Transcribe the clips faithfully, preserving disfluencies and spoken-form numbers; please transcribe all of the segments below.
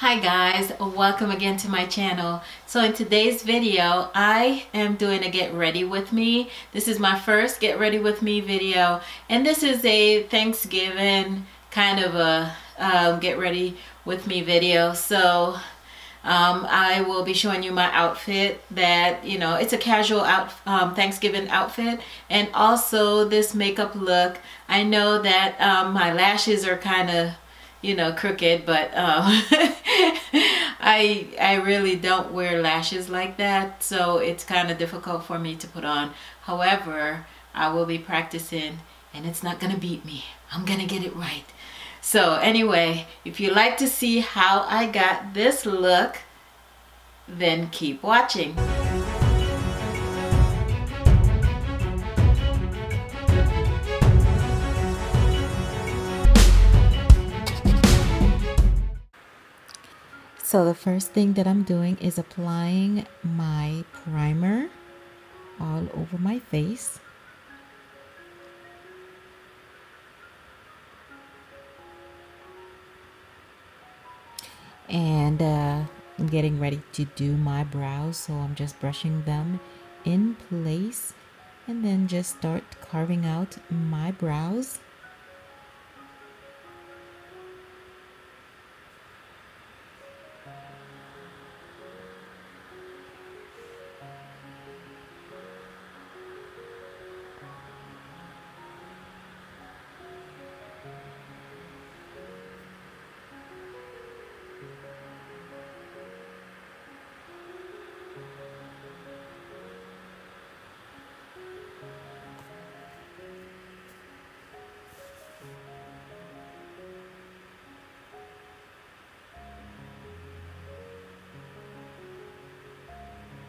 Hi guys, welcome again to my channel. So in today's video, I am doing a get ready with me. This is my first get ready with me video, and this is a Thanksgiving kind of a um, get ready with me video. So um, I will be showing you my outfit that, you know, it's a casual out, um, Thanksgiving outfit, and also this makeup look. I know that um, my lashes are kind of, you know, crooked, but um, I I really don't wear lashes like that, so it's kind of difficult for me to put on. However, I will be practicing, and it's not gonna beat me. I'm gonna get it right. So anyway, if you like to see how I got this look, then keep watching. So the first thing that I'm doing is applying my primer all over my face. And uh, I'm getting ready to do my brows, so I'm just brushing them in place and then just start carving out my brows.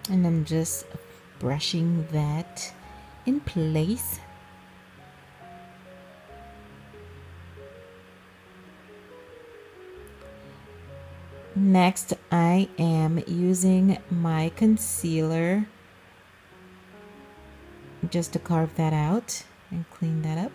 And I'm just brushing that in place. Next, I am using my concealer just to carve that out and clean that up.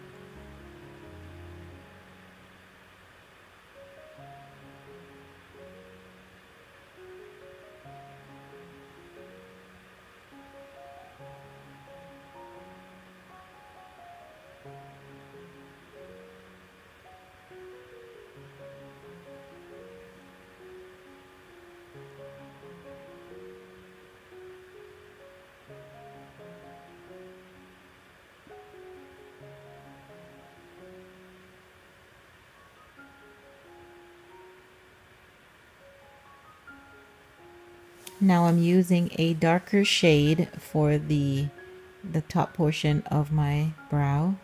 Now I'm using a darker shade for the, the top portion of my brow.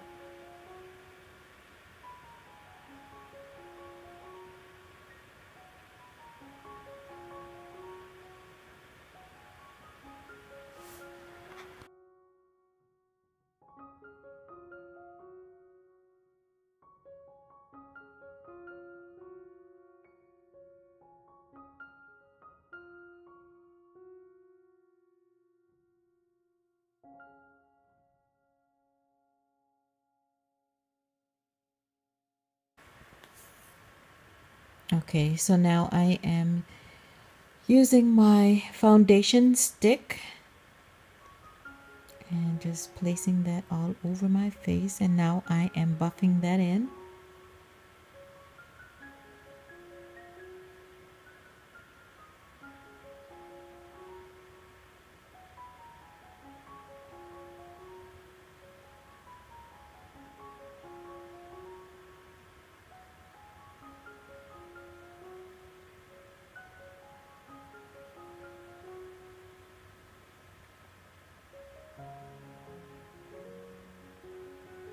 Okay, so now I am using my foundation stick and just placing that all over my face, and now I am buffing that in.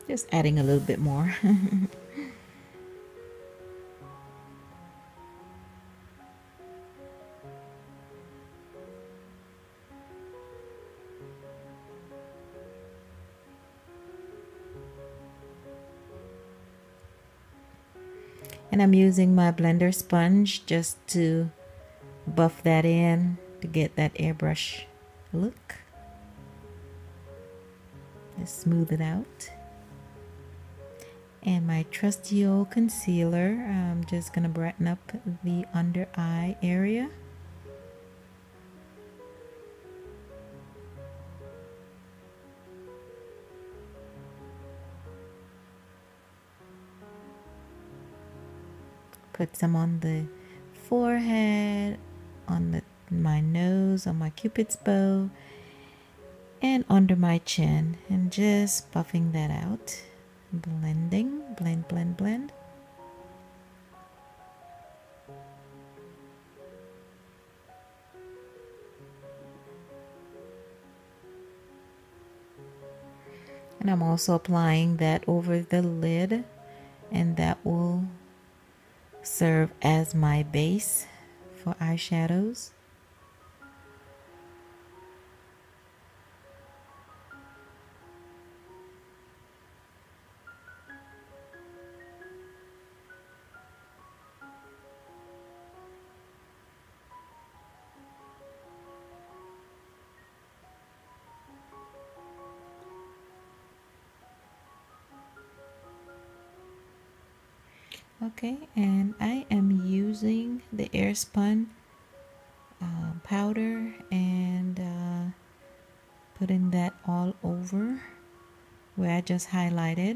Just adding a little bit more. And I'm using my blender sponge just to buff that in to get that airbrush look. Just smooth it out. And my trusty old concealer, I'm just going to brighten up the under eye area. Put some on the forehead, on the, my nose, on my cupid's bow, and under my chin, and just buffing that out. Blending, blend, blend, blend. And I'm also applying that over the lid, and that will serve as my base for eyeshadows. Okay, and I am using the Airspun uh, powder and uh, putting that all over where I just highlighted.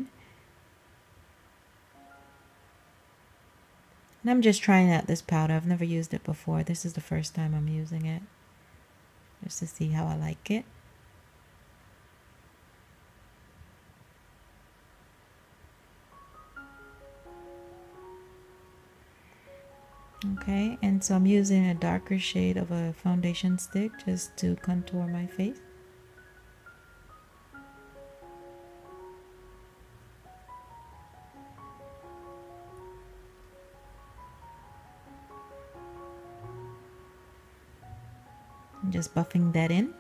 And I'm just trying out this powder. I've never used it before. This is the first time I'm using it, just to see how I like it. Okay, and so I'm using a darker shade of a foundation stick just to contour my face. I'm just buffing that in.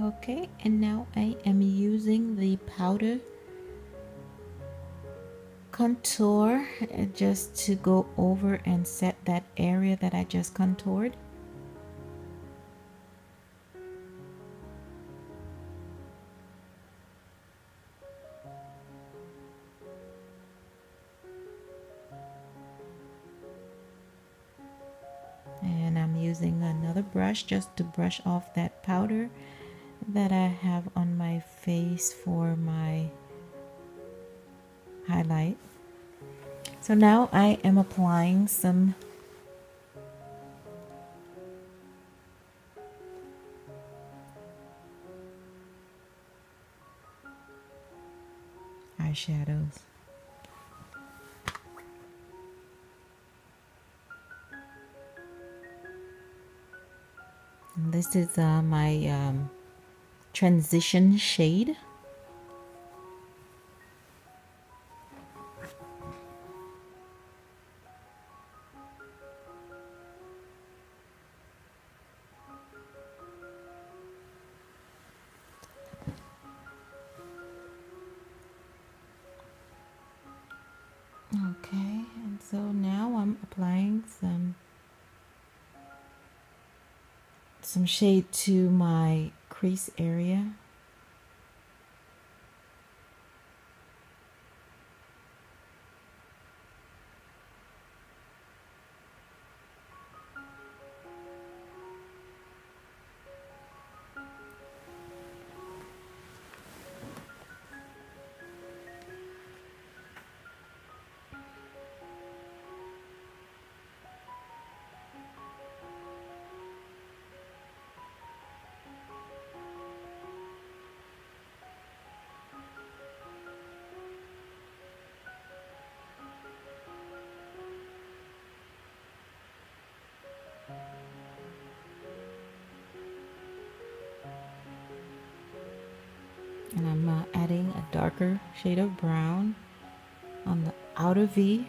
Okay, and now I am using the powder contour just to go over and set that area that I just contoured. And I'm using another brush just to brush off that powder that I have on my face for my highlight. So now I am applying some eyeshadows. And this is uh, my um, transition shade. Okay, and so now I'm applying some some shade to my crease area. and I'm uh, adding a darker shade of brown on the outer V.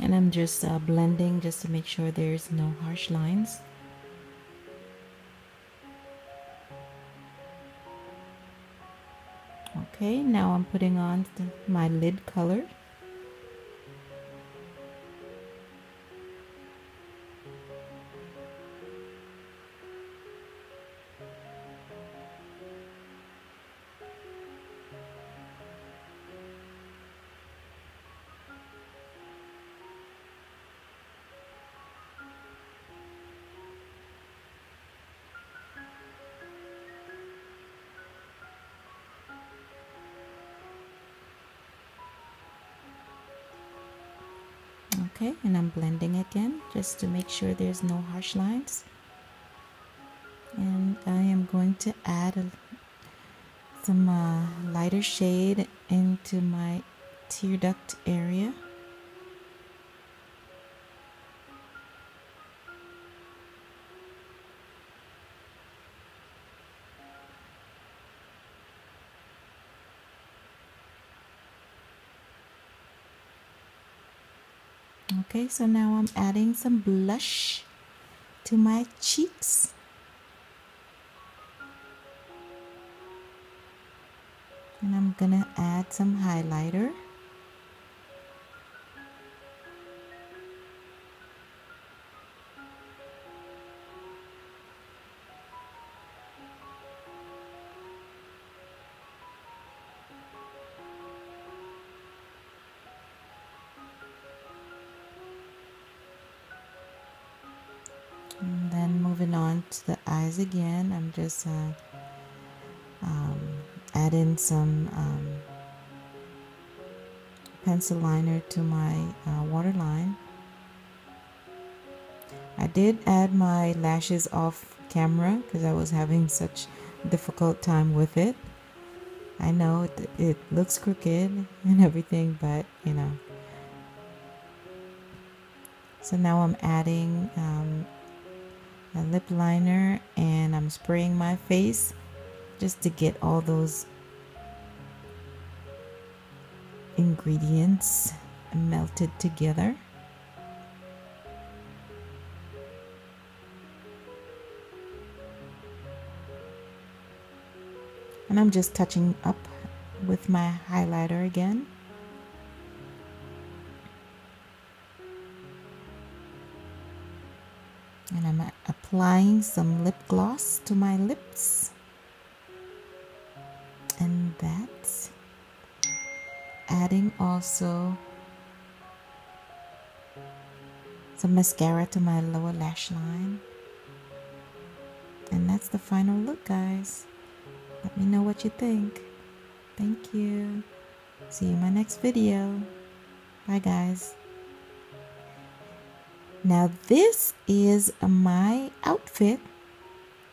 And I'm just uh, blending just to make sure there's no harsh lines. Okay, now I'm putting on the, my lid color. Okay, and I'm blending again just to make sure there's no harsh lines. And I am going to add a, some uh, lighter shade into my tear duct area. Okay, so now I'm adding some blush to my cheeks. And I'm gonna add some highlighter. And then moving on to the eyes again, I'm just uh, um, adding some um, pencil liner to my uh, waterline. I did add my lashes off camera because I was having such a difficult time with it. I know it, it looks crooked and everything, but you know. So now I'm adding um, a lip liner, and I'm spraying my face just to get all those ingredients melted together. And I'm just touching up with my highlighter again. And I'm applying some lip gloss to my lips. And that's adding also some mascara to my lower lash line. And that's the final look, guys. Let me know what you think. Thank you. See you in my next video. Bye, guys. Now this is my outfit.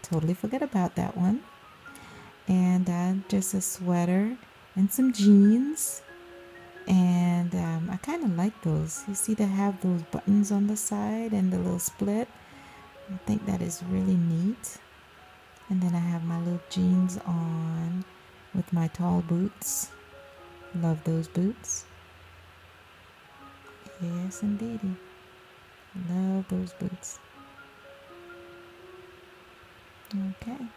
Totally forgot about that one. And uh, just a sweater and some jeans. And um, I kind of like those. You see, they have those buttons on the side and the little split. I think that is really neat. And then I have my little jeans on with my tall boots. Love those boots. Yes, indeedy. Love those boots. Okay.